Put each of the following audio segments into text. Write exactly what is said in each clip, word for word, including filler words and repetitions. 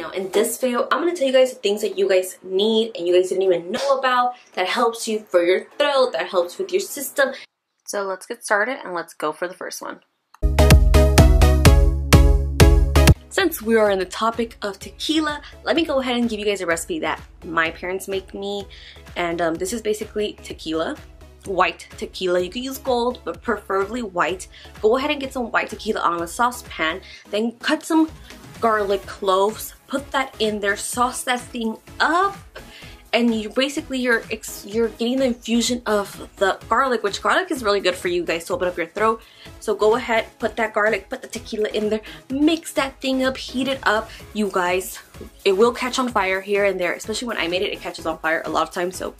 now. In this video, I'm going to tell you guys the things that you guys need and you guys didn't even know about that helps you for your throat, that helps with your system. So let's get started and let's go for the first one. Since we are in the topic of tequila, let me go ahead and give you guys a recipe that my parents make me. And um, this is basically tequila, white tequila. You can use gold, but preferably white. Go ahead and get some white tequila on a saucepan, then cut some garlic cloves, put that in there, sauce that thing up. And you basically you're you're getting the infusion of the garlic, which garlic is really good for you guys to open up your throat. So go ahead, put that garlic, put the tequila in there, mix that thing up, heat it up. You guys, it will catch on fire here and there, especially when I made it, it catches on fire a lot of times. So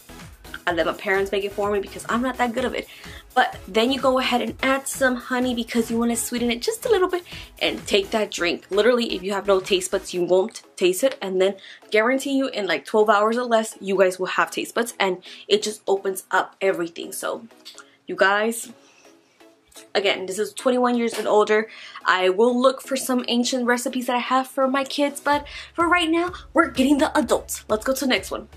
I let my parents make it for me because I'm not that good of it. But then you go ahead and add some honey because you want to sweeten it just a little bit and take that drink. Literally, if you have no taste buds, you won't taste it. And then guarantee you in like twelve hours or less, you guys will have taste buds and it just opens up everything. So you guys, again, this is twenty-one years and older. I will look for some ancient recipes that I have for my kids. But for right now, we're getting the adults. Let's go to the next one.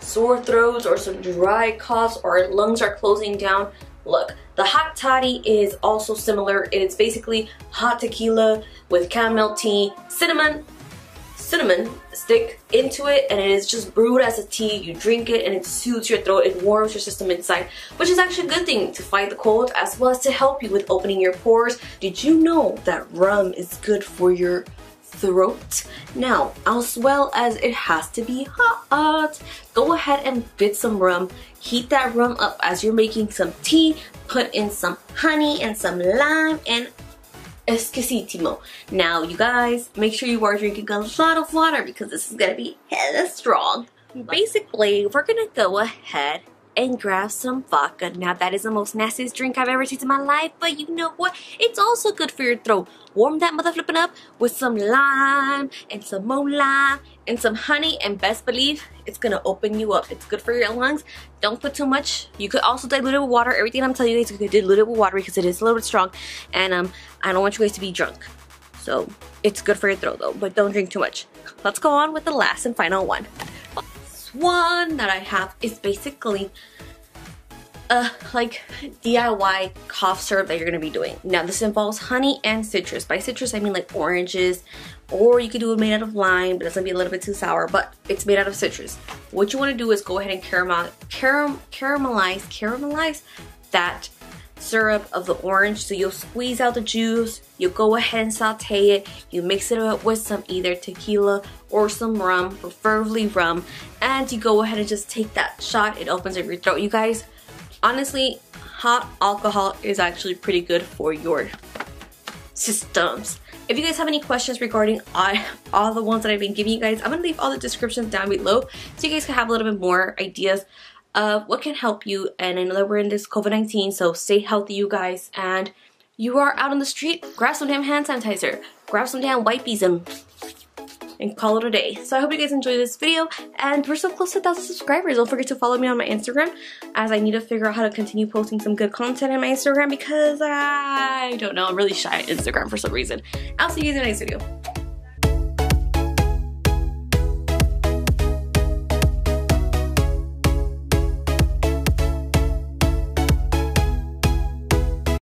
Sore throats or some dry coughs or lungs are closing down. Look, the hot toddy is also similar. It is basically hot tequila with chamomile tea, cinnamon, cinnamon stick into it, and it is just brewed as a tea. You drink it and it soothes your throat. It warms your system inside, which is actually a good thing to fight the cold as well as to help you with opening your pores. Did you know that rum is good for your throat? Now, as well as it has to be hot, go ahead and bit some rum, heat that rum up as you're making some tea, put in some honey and some lime and exquisitimo. Now you guys, make sure you are drinking a lot of water because this is gonna be hella strong. Basically, we're gonna go ahead and grab some vodka. Now that is the most nastiest drink I've ever tasted in my life, but you know what? It's also good for your throat. Warm that mother flipping up with some lime and some more lime and some honey, and best believe it's gonna open you up. It's good for your lungs. Don't put too much. You could also dilute it with water. Everything I'm telling you guys, you could dilute it with water because it is a little bit strong, and um, I don't want you guys to be drunk. So it's good for your throat though, but don't drink too much. Let's go on with the last and final one. One that I have is basically a like D I Y cough syrup that you're gonna be doing. Now this involves honey and citrus. By citrus I mean like oranges, or you could do it made out of lime, but it's gonna be a little bit too sour, but it's made out of citrus. What you want to do is go ahead and caramel caram caramelize caramelize that syrup of the orange. So you'll squeeze out the juice, you'll go ahead and saute it, you mix it up with some either tequila or some rum, preferably rum, and you go ahead and just take that shot. It opens up your throat. You guys, honestly, hot alcohol is actually pretty good for your systems. If you guys have any questions regarding all the ones that I've been giving you guys, I'm gonna leave all the descriptions down below so you guys can have a little bit more ideas of what can help you. And I know that we're in this COVID nineteen, so stay healthy, you guys. And you are out on the street, grab some damn hand sanitizer, grab some damn wipes, and and call it a day. So I hope you guys enjoyed this video, and we're so close to one thousand subscribers. Don't forget to follow me on my Instagram, as I need to figure out how to continue posting some good content in my Instagram because I don't know, I'm really shy at Instagram for some reason. I'll see you guys in the next video.